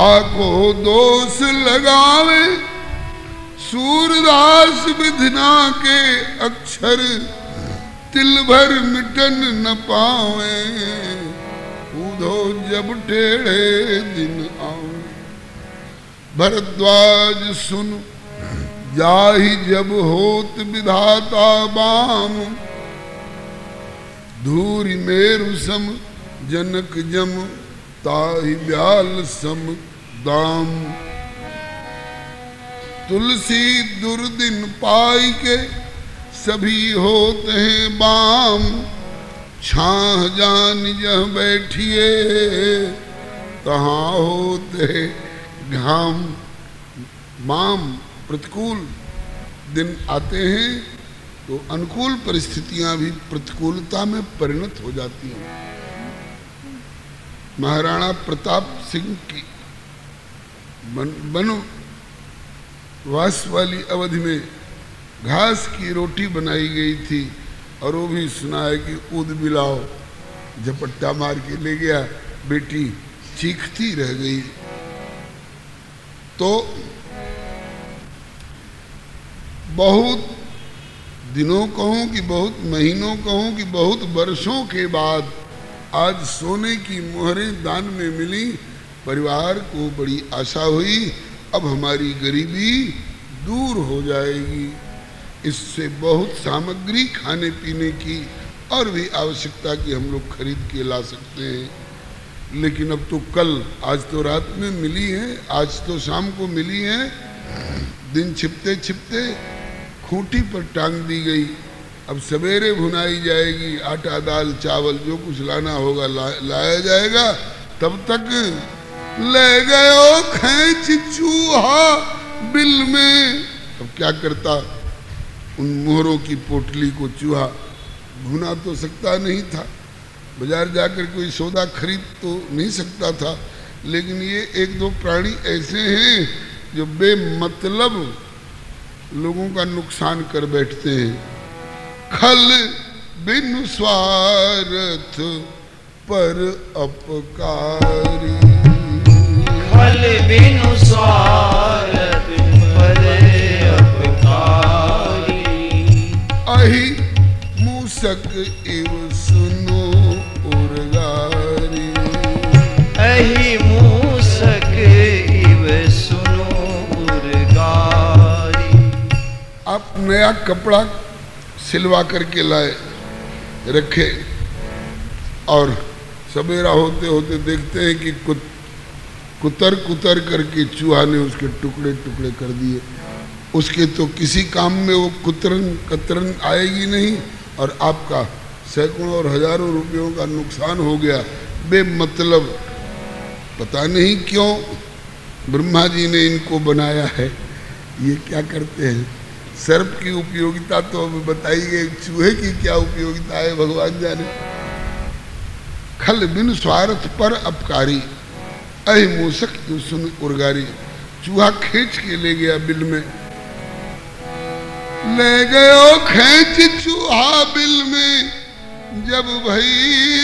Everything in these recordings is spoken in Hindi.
काको दोष लगावे सूरदास विधना के अक्षर तिल भर मिटन न पावे। कूदो जब टेढ़े दिन आओ भरद्वाज सुन जाहि जब होत विधाता बाम। धूरी मेरु सम जनक जम ताहि ब्याल सम दाम। तुलसी दुर्दिन पाई के सभी होते हैं बाम। छाह जान जह बैठिए कहाँ होते घाम। माम प्रतिकूल दिन आते हैं तो अनुकूल परिस्थितियां भी प्रतिकूलता में परिणत हो जाती हैं। महाराणा प्रताप सिंह की वनवास वाली अवधि में घास की रोटी बनाई गई थी और वो भी सुना है कि उद मिलाओ झपट्टा मार के ले गया, बेटी चीखती रह गई। तो बहुत दिनों कहूँ कि बहुत महीनों कहूँ कि बहुत वर्षों के बाद आज सोने की मोहरें दान में मिली। परिवार को बड़ी आशा हुई अब हमारी गरीबी दूर हो जाएगी। इससे बहुत सामग्री खाने पीने की और भी आवश्यकता की हम लोग खरीद के ला सकते हैं। लेकिन अब तो कल, आज तो रात में मिली है, आज तो शाम को मिली है, दिन छिपते छिपते खूंटी पर टांग दी गई। अब सवेरे भुनाई जाएगी, आटा दाल चावल जो कुछ लाना होगा लाया जाएगा। तब तक ले गयो खैंच चूहा बिल में। अब क्या करता, उन मोहरों की पोटली को चूहा भुना तो सकता नहीं था, बाजार जाकर कोई सौदा खरीद तो नहीं सकता था। लेकिन ये एक दो प्राणी ऐसे हैं जो बेमतलब लोगों का नुकसान कर बैठते हैं। खल बिनु स्वार्थ पर अपकारी। खल बिनु स्वार्थ पर अपकारी। मूसक इव सुनो उर्गारी। अहि मूसक इव सुनो उर्गारी। आप नया कपड़ा सिलवा करके लाए रखे और सवेरा होते होते देखते हैं कि कुतर कुतर करके चूहा ने उसके टुकड़े टुकड़े कर दिए। उसके तो किसी काम में वो कुतरन कतरन आएगी नहीं और आपका सैकड़ों और हजारों रुपयों का नुकसान हो गया बेमतलब। पता नहीं क्यों ब्रह्मा जी ने इनको बनाया है, ये क्या करते हैं। सर्प की उपयोगिता तो हमें बताई गई, चूहे की क्या उपयोगिता है भगवान जाने। खल बिन स्वार्थ पर अपकारी अहि मूसक इव सुन उर्गारी। चूहा खींच के ले गया बिल में। ले गयो खींच चूहा बिल में जब भई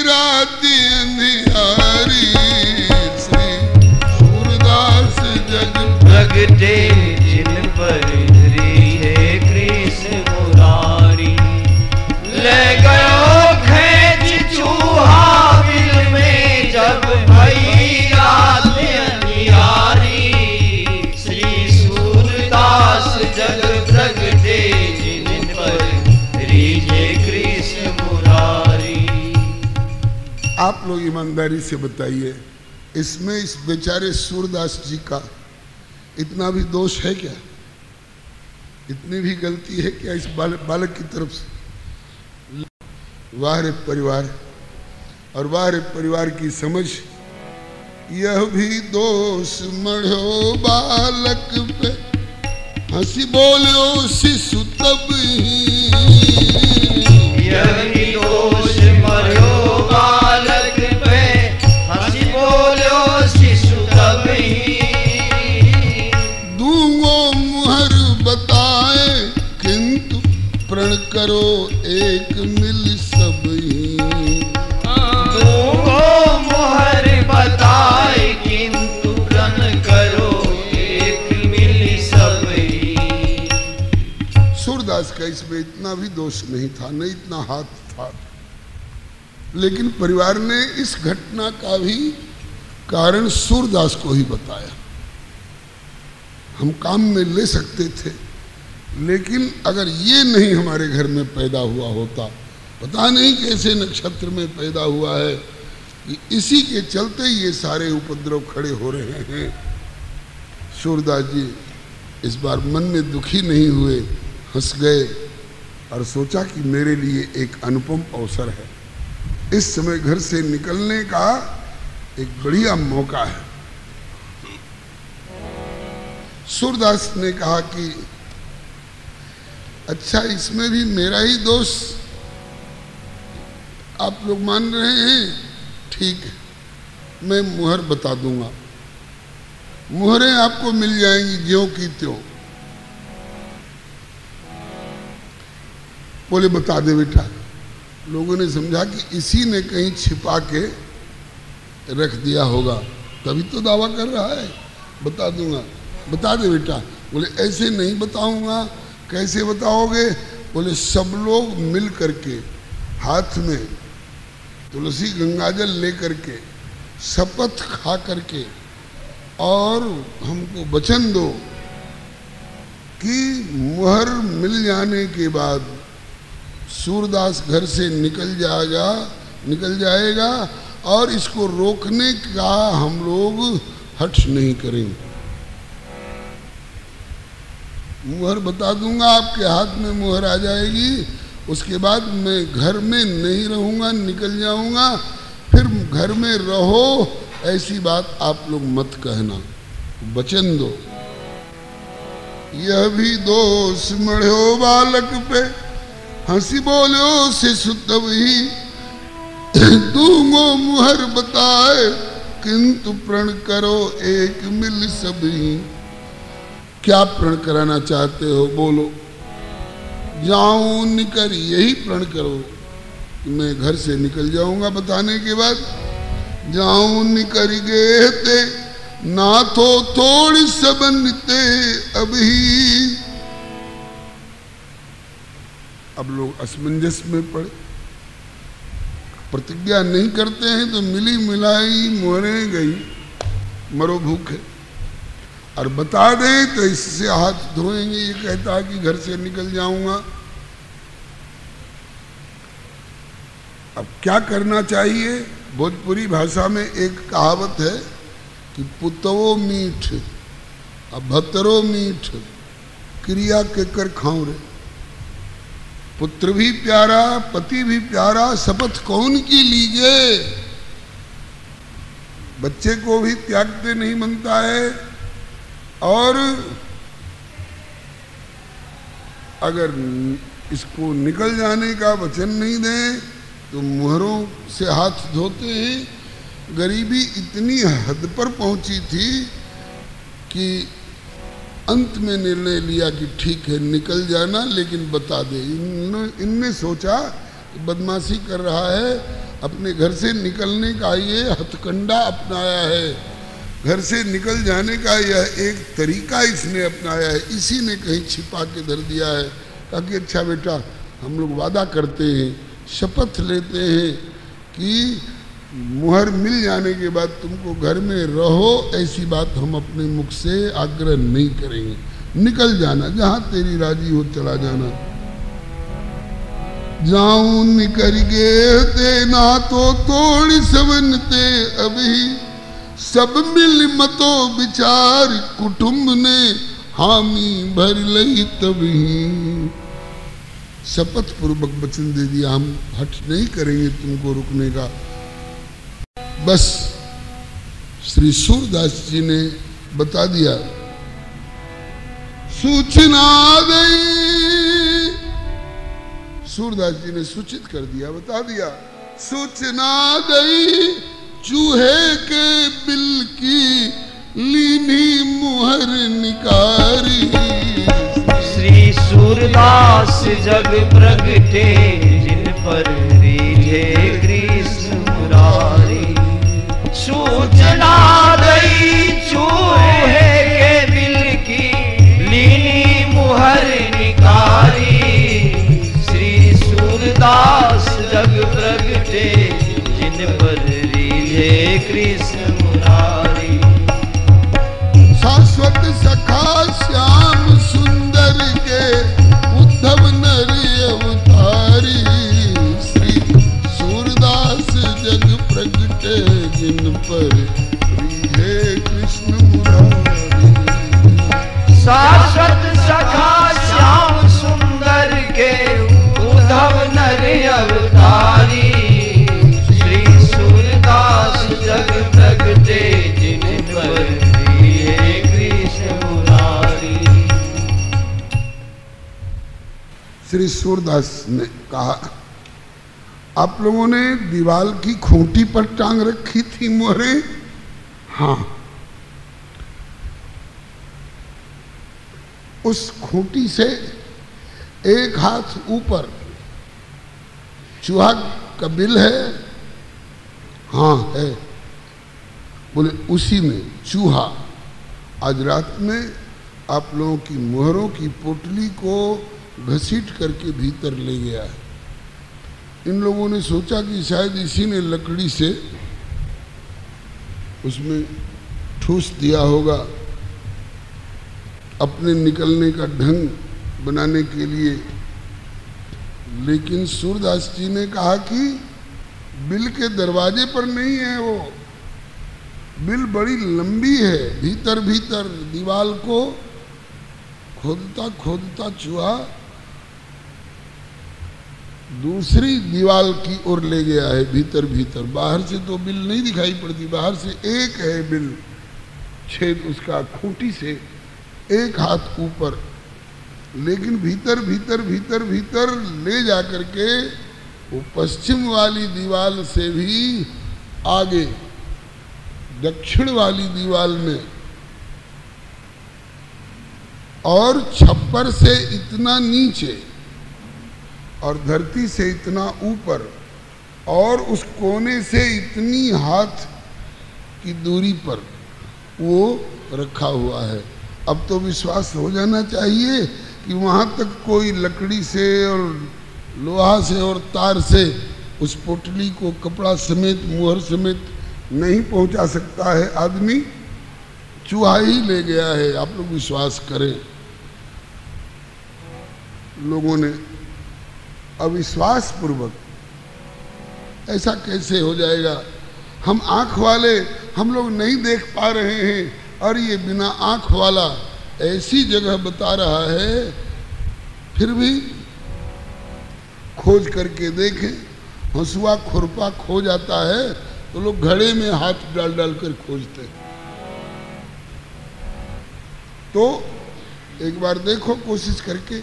रात अंधियारी। सूरदास जग प्रगटे जिन पर धरी है कृष्ण मुरारी। ले गयो खींच चूहा बिल में जब भई रात अंधियारी। श्री सूरदास जग प्रगटे जिन पर रीझे कृष्ण मुरारी। आप लोग ईमानदारी से बताइए इसमें इस बेचारे सूरदास जी का इतना भी दोष है क्या, इतनी भी गलती है क्या इस बालक की तरफ से। वाह रे परिवार, और वाह रे परिवार की समझ। यह भी दोष मढ़ो बालक पे हंसी बोलो शिशु तब ही। यह भी दोष मढ़ो बालक पे हंसी बोलो शिशु तब ही। दूंगो मुहर बताए किंतु प्रण करो एक मिल सब ही। दूंगो मुहर बताए किंतु प्रण करो एक मिली सबई। सूरदास का इसमें इतना भी दोष नहीं था, न इतना हाथ था, लेकिन परिवार ने इस घटना का भी कारण सूरदास को ही बताया। हम काम में ले सकते थे, लेकिन अगर ये नहीं हमारे घर में पैदा हुआ होता, पता नहीं कैसे नक्षत्र में पैदा हुआ है, इसी के चलते ये सारे उपद्रव खड़े हो रहे हैं। सूरदास जी इस बार मन में दुखी नहीं हुए, हंस गए और सोचा कि मेरे लिए एक अनुपम अवसर है, इस समय घर से निकलने का एक बढ़िया मौका है। सूरदास ने कहा कि अच्छा, इसमें भी मेरा ही दोष आप लोग मान रहे हैं, ठीक है, मैं मुहर बता दूंगा, मुहरें आपको मिल जाएंगी ज्यों की त्यों। बोले बता दे बेटा। लोगों ने समझा कि इसी ने कहीं छिपा के रख दिया होगा, तभी तो दावा कर रहा है बता दूंगा। बता दे बेटा। बोले ऐसे नहीं बताऊंगा। कैसे बताओगे? बोले सब लोग मिल करके हाथ में तुलसी गंगाजल ले करके शपथ खा करके और हमको वचन दो कि मुहर मिल जाने के बाद सूरदास घर से निकल जाएगा और इसको रोकने का हम लोग हठ नहीं करेंगे। मुहर बता दूंगा, आपके हाथ में मुहर आ जाएगी, उसके बाद मैं घर में नहीं रहूंगा, निकल जाऊंगा, फिर घर में रहो ऐसी बात आप लोग मत कहना, वचन दो। यह भी दोष मढ़ो बालक पे, हंसी बोलो से सुतव ही दूंगो मुहर बताए, किंतु प्रण करो एक मिल सभी। क्या प्रण कराना चाहते हो? बोलो। जाऊं निकर, यही प्रण करो कि मैं घर से निकल जाऊंगा बताने के बाद। जाऊं निकर गए थे ना तो थोड़ी सबनते अभी। अब लोग असमंजस में पड़े, प्रतिज्ञा नहीं करते हैं तो मिली मिलाई मोहरें गई, मरो भूखे। और बता दें तो इससे हाथ धोएंगे। ये कहता है कि घर से निकल जाऊंगा। अब क्या करना चाहिए? भोजपुरी भाषा में एक कहावत है कि पुतवो मीठ अब भतरो मीठ, क्रिया के कर खाऊं रे। पुत्र भी प्यारा, पति भी प्यारा, शपथ कौन की लीजिए। बच्चे को भी त्यागते नहीं बनता है, और अगर इसको निकल जाने का वचन नहीं दें तो मुहरों से हाथ धोते हैं। गरीबी इतनी हद पर पहुंची थी कि अंत में निर्णय लिया कि ठीक है निकल जाना, लेकिन बता दे। इनने सोचा बदमाशी कर रहा है, अपने घर से निकलने का ये हथकंडा अपनाया है, घर से निकल जाने का यह एक तरीका इसने अपनाया है, इसी ने कहीं छिपा के धर दिया है। ताकि अच्छा बेटा, हम लोग वादा करते हैं, शपथ लेते हैं कि मुहर मिल जाने के बाद तुमको घर में रहो ऐसी बात हम अपने मुख से आग्रह नहीं करेंगे, निकल जाना, जहां तेरी राजी हो चला जाना। जाऊं निकल गए ते ना तो थोड़ी सबनते अभी, सब मिल मतो विचार कुटुंब ने हामी भर लई तभी। शपथ पूर्वक वचन दे दिया, हम हट नहीं करेंगे तुमको रुकने का। बस श्री सूरदास जी ने बता दिया। सूचना दई, सूरदास जी ने सूचित कर दिया, बता दिया। सूचना दई चूहे के बिल की लीनी मुहर निकारी। श्री सूरदास जग प्रगटे जिन पर रीझे कृष्ण मुरारी। सूचना दई चूहे श्री सूरदास ने कहा, आप लोगों ने दीवार की खूंटी पर टांग रखी थी मोहरें? हाँ। उस खूंटी से एक हाथ ऊपर चूहा का बिल है? हाँ है। बोले उसी में चूहा आज रात में आप लोगों की मोहरों की पोटली को घसीट करके भीतर ले गया है। इन लोगों ने सोचा कि शायद इसी ने लकड़ी से उसमें ठूस दिया होगा। अपने निकलने का ढंग बनाने के लिए। लेकिन सूरदास जी ने कहा कि बिल के दरवाजे पर नहीं है, वो बिल बड़ी लंबी है, भीतर भीतर दीवार को खोदता खोदता चूहा दूसरी दीवार की ओर ले गया है, भीतर भीतर। बाहर से तो बिल नहीं दिखाई पड़ती, बाहर से एक है बिल छेद उसका, खूंटी से एक हाथ ऊपर। लेकिन भीतर भीतर भीतर भीतर ले जा करके वो पश्चिम वाली दीवार से भी आगे दक्षिण वाली दीवार में, और छप्पर से इतना नीचे और धरती से इतना ऊपर और उस कोने से इतनी हाथ की दूरी पर वो रखा हुआ है। अब तो विश्वास हो जाना चाहिए कि वहाँ तक कोई लकड़ी से और लोहा से और तार से उस पोटली को कपड़ा समेत मोहर समेत नहीं पहुँचा सकता है आदमी, चूहा ही ले गया है। आप लोग विश्वास करें। लोगों ने अविश्वास पूर्वक, ऐसा कैसे हो जाएगा, हम आँख वाले हम लोग नहीं देख पा रहे हैं और ये बिना आँख वाला ऐसी जगह बता रहा है। फिर भी खोज करके देखें। हंसुआ खुरपा खो जाता है तो लोग घड़े में हाथ डाल डाल कर खोजते हैं। तो एक बार देखो कोशिश करके,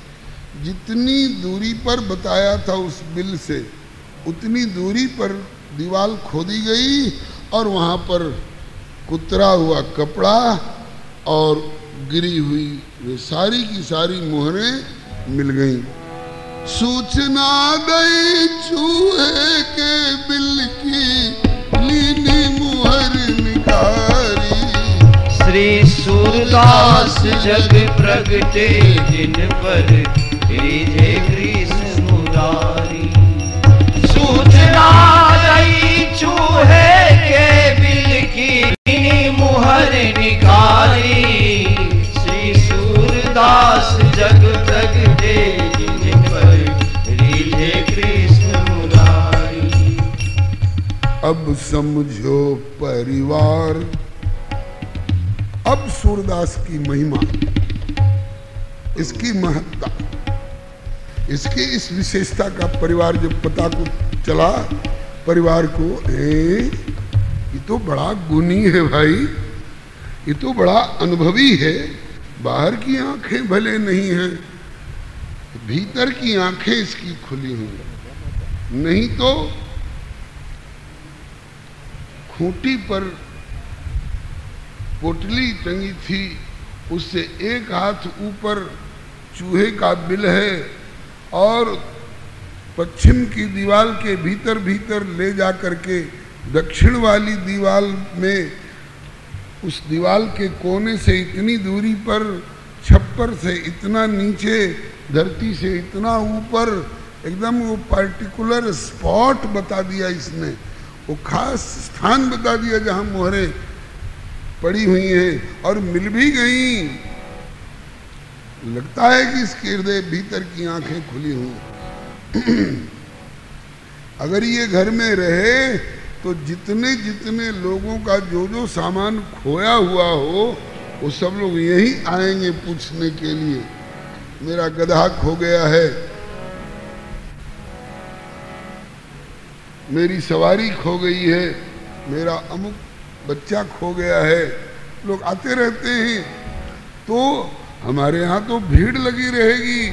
जितनी दूरी पर बताया था उस बिल से उतनी दूरी पर दीवार खोदी गई और वहाँ पर कुतरा हुआ कपड़ा और गिरी हुई वे सारी की सारी मोहरें मिल गईं। सूचना दई चूहे के बिल की लीनी मोहर निकाली। श्री सूरदास जग प्रगटे जिन पर कृष्ण मुरारी। सूचना दई चूहे के बिल की मुहर निकाली। श्री सूरदास जग प्रगटे जिन पर कृष्ण मुरारी। अब समझो परिवार, अब सूरदास की महिमा, इसकी महत्ता, इसकी इस विशेषता का परिवार जब पता को चला, परिवार को ये तो बड़ा गुणी है भाई, ये तो बड़ा अनुभवी है। बाहर की आंखें भले नहीं हैं, भीतर की आंखें इसकी खुली हुई। नहीं तो खूंटी पर पोटली टंगी थी, उससे एक हाथ ऊपर चूहे का बिल है और पश्चिम की दीवार के भीतर भीतर ले जा करके दक्षिण वाली दीवार में उस दीवार के कोने से इतनी दूरी पर, छप्पर से इतना नीचे, धरती से इतना ऊपर, एकदम वो पर्टिकुलर स्पॉट बता दिया इसने, वो खास स्थान बता दिया जहाँ मोहरें पड़ी हुई हैं और मिल भी गईं। लगता है कि इसके हृदय भीतर की आंखें खुली हुई। अगर ये घर में रहे तो जितने जितने लोगों का जो जो सामान खोया हुआ हो वो सब लोग यही आएंगे पूछने के लिए, मेरा गधा खो गया है, मेरी सवारी खो गई है, मेरा अमुक बच्चा खो गया है। लोग आते रहते हैं। तो हमारे यहाँ तो भीड़ लगी रहेगी।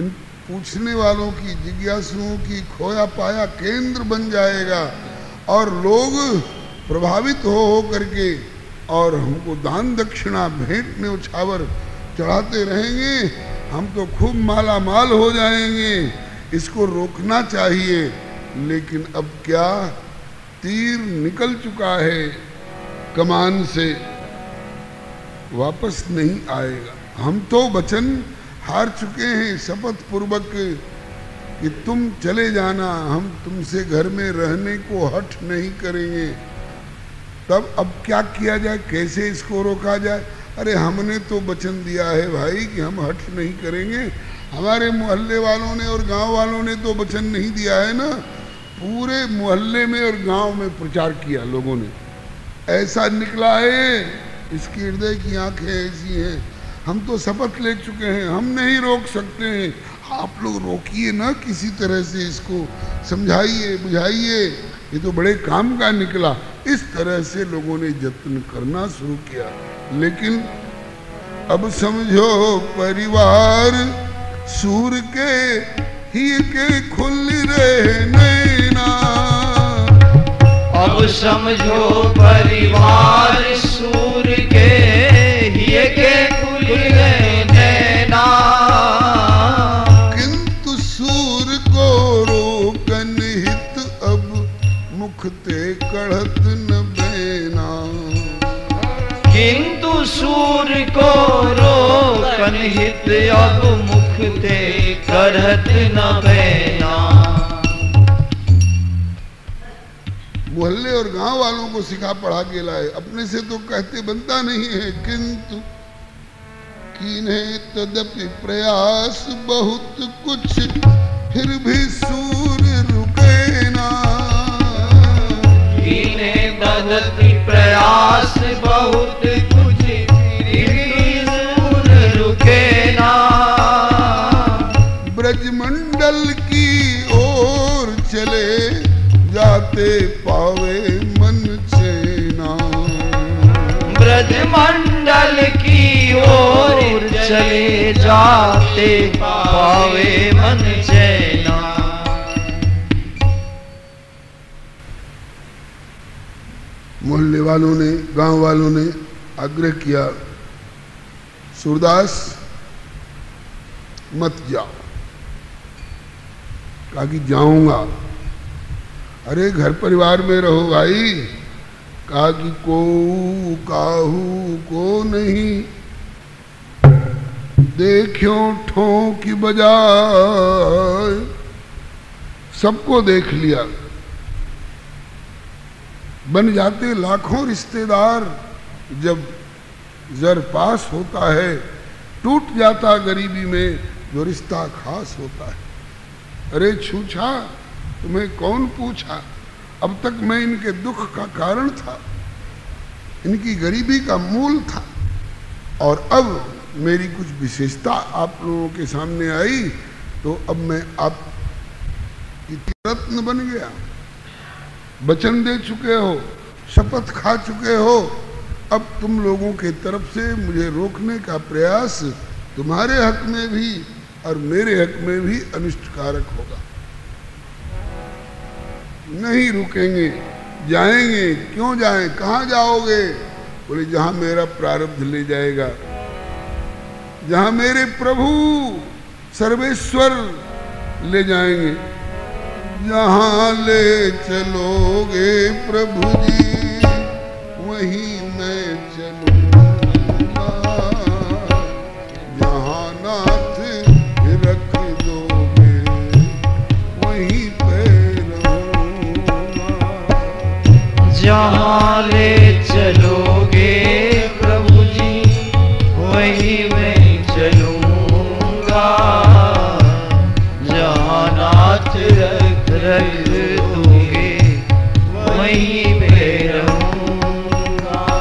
इन पूछने वालों की, जिज्ञासुओं की खोया पाया केंद्र बन जाएगा और लोग प्रभावित हो करके और हमको दान दक्षिणा भेंट में उछावर चढ़ाते रहेंगे, हम तो खूब माला माल हो जाएंगे। इसको रोकना चाहिए, लेकिन अब क्या, तीर निकल चुका है कमान से, वापस नहीं आएगा। हम तो वचन हार चुके हैं शपथ पूर्वक कि तुम चले जाना, हम तुमसे घर में रहने को हठ नहीं करेंगे। तब अब क्या किया जाए, कैसे इसको रोका जाए? अरे हमने तो वचन दिया है भाई कि हम हठ नहीं करेंगे। हमारे मोहल्ले वालों ने और गांव वालों ने तो वचन नहीं दिया है ना, पूरे मोहल्ले में और गांव में प्रचार किया लोगों ने, ऐसा निकला है। इसके हृदय की आंखें ऐसी हैं, हम तो शपथ ले चुके हैं, हम नहीं रोक सकते हैं। आप लोग रोकिए ना, किसी तरह से इसको समझाइए बुझाइए, ये तो बड़े काम का निकला। इस तरह से लोगों ने जतन करना शुरू किया। लेकिन अब समझो परिवार सूर के ही के खुल रहे नैना, अब समझो परिवार सूर के ही के नैना, किंतु सूर को रोकन हित अब मुखते कढ़त न बैना, किंतु सूर को रोकन हित अब मुखते कढ़त न बैना। मोहल्ले और गांव वालों को सिखा पढ़ा के लाए, अपने से तो कहते बनता नहीं है। किंतु किन्हें तदपि प्रयास बहुत कुछ फिर भी सूर रुके ना, किन्हें तदपि प्रयास बहुत कुछ फिर भी सूर रुके ना, ब्रजमंडल की ओर चले जाते पावे मन चैना, ब्रजमंडल की ओर चले जाते पावे मन चैना। मोहल्ले वालों ने गांव वालों ने आग्रह किया, सूरदास मत जाओ। कहा कि जाऊंगा। अरे घर परिवार में रहो भाई। कहा कि को काहू को नहीं देखियो ठो की बजाय, सबको देख लिया। बन जाते लाखों रिश्तेदार, जब जर पास होता है टूट जाता गरीबी में जो रिश्ता खास होता है। अरे छूछा तुम्हें कौन पूछा, अब तक मैं इनके दुख का कारण था, इनकी गरीबी का मूल था, और अब मेरी कुछ विशेषता आप लोगों के सामने आई तो अब मैं आप रत्न बन गया। वचन दे चुके हो, शपथ खा चुके हो, अब तुम लोगों के तरफ से मुझे रोकने का प्रयास तुम्हारे हक में भी और मेरे हक में भी अनिष्टकारक होगा। नहीं रुकेंगे, जाएंगे। क्यों जाएं, कहाँ जाओगे? बोले जहाँ मेरा प्रारब्ध ले जाएगा, जहाँ मेरे प्रभु सर्वेश्वर ले जाएंगे। जहाँ ले चलोगे प्रभु जी वहीं मैं चलूँगा, जहाँ नाथ रख दोगे वहीं पे रहूँगा, जहाँ ले चलोगे प्रभु जी वहीं मैं चलूंगा, जहाँ नाथ रख दोगे वहीं पे रहूंगा।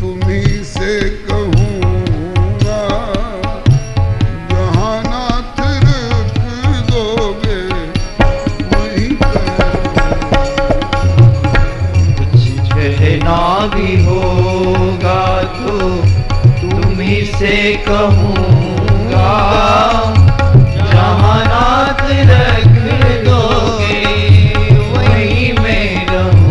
तुम्हीं से कहूँगा, जहाँ नाथ रख दोगे वहीं कहना भी होगा तो तुम्हीं से कहूँगा, जहाँ नाथ रख दोगे वहीं मैं रहूँगा।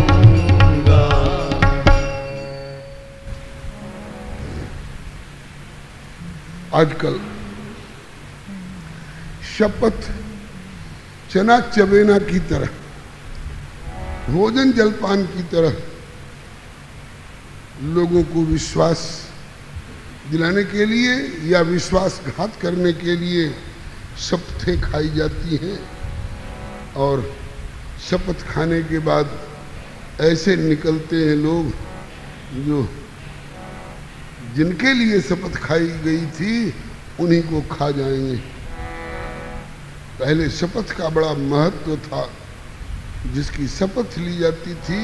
आजकल शपथ चना चबेना की तरह, भोजन जलपान की तरह लोगों को विश्वास दिलाने के लिए या विश्वासघात करने के लिए शपथें खाई जाती हैं, और शपथ खाने के बाद ऐसे निकलते हैं लोग जो जिनके लिए शपथ खाई गई थी उन्हीं को खा जाएंगे। पहले शपथ का बड़ा महत्व था, जिसकी शपथ ली जाती थी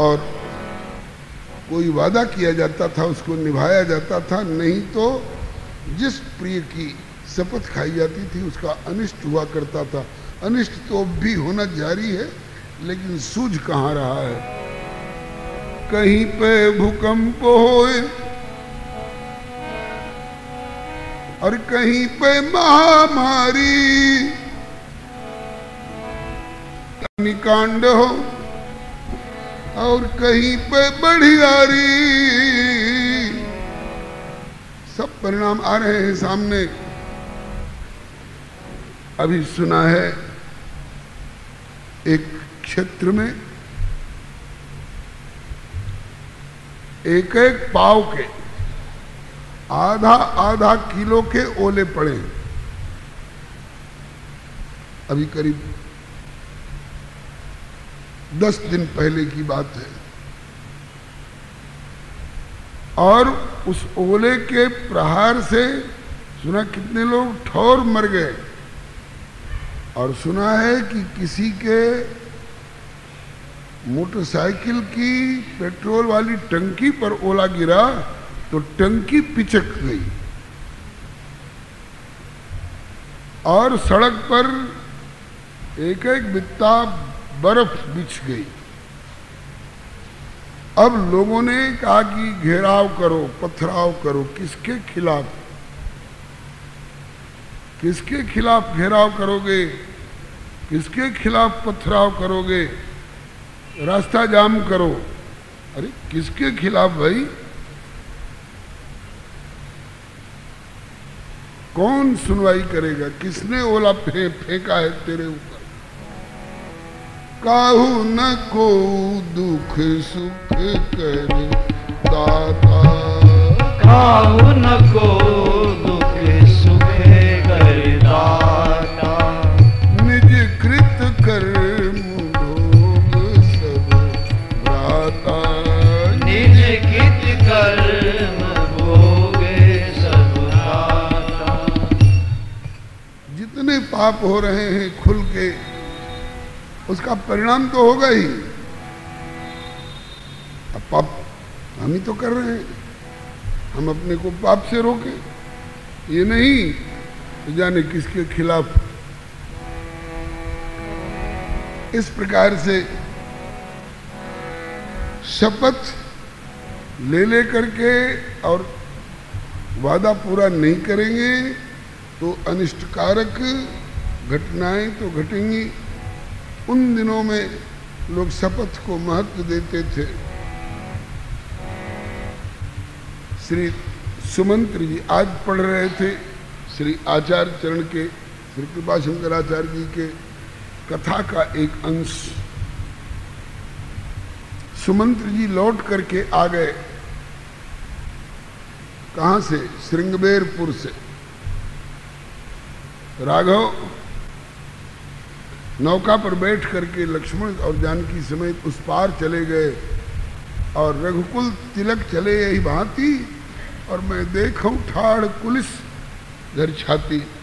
और कोई वादा किया जाता था उसको निभाया जाता था, नहीं तो जिस प्रिय की शपथ खाई जाती थी उसका अनिष्ट हुआ करता था। अनिष्ट तो भी होना जारी है, लेकिन सूझ कहाँ रहा है। कहीं पे भूकंप होए और कहीं पे महामारी, अग्निकांड हो और कहीं पे बड़ियारी, सब परिणाम आ रहे हैं सामने। अभी सुना है एक क्षेत्र में एक एक पाव के आधा आधा किलो के ओले पड़े। अभी करीब 10 दिन पहले की बात है, और उस ओले के प्रहार से सुना कितने लोग ठौर मर गए, और सुना है कि किसी के मोटरसाइकिल की पेट्रोल वाली टंकी पर ओला गिरा तो टंकी पिचक गई और सड़क पर एक एक बित्ता बर्फ बिछ गई। अब लोगों ने कहा कि घेराव करो, पथराव करो। किसके खिलाफ, किसके खिलाफ घेराव करोगे, किसके खिलाफ पथराव करोगे, रास्ता जाम करो। अरे किसके खिलाफ भाई, कौन सुनवाई करेगा, किसने ओला फेंका है तेरे ऊपर। काहू न को दुख सुख कर दाता, काहू न को दुख सुख कर दाता, निज कृत कर्म भोग सब भ्राता, निज कृत कर्म भोग सब भ्राता। जितने पाप हो रहे हैं खुल के, उसका परिणाम तो होगा ही। अब पाप हम ही तो कर रहे हैं, हम अपने को पाप से रोके, ये नहीं तो जाने किसके खिलाफ। इस प्रकार से शपथ ले ले करके और वादा पूरा नहीं करेंगे तो अनिष्टकारक घटनाएं तो घटेंगी। उन दिनों में लोग शपथ को महत्व देते थे। श्री सुमंत्र जी आज पढ़ रहे थे श्री आचार्य चरण के, श्री कृपा शंकराचार्य जी के कथा का एक अंश। सुमंत्र जी लौट करके आ गए, कहाँ से, श्रृंगबेरपुर से। राघव नौका पर बैठ करके लक्ष्मण और जानकी समेत उस पार चले गए, और रघुकुल तिलक चले यही भांति, और मैं देखूं ठाड़ कुलिस घर छाती।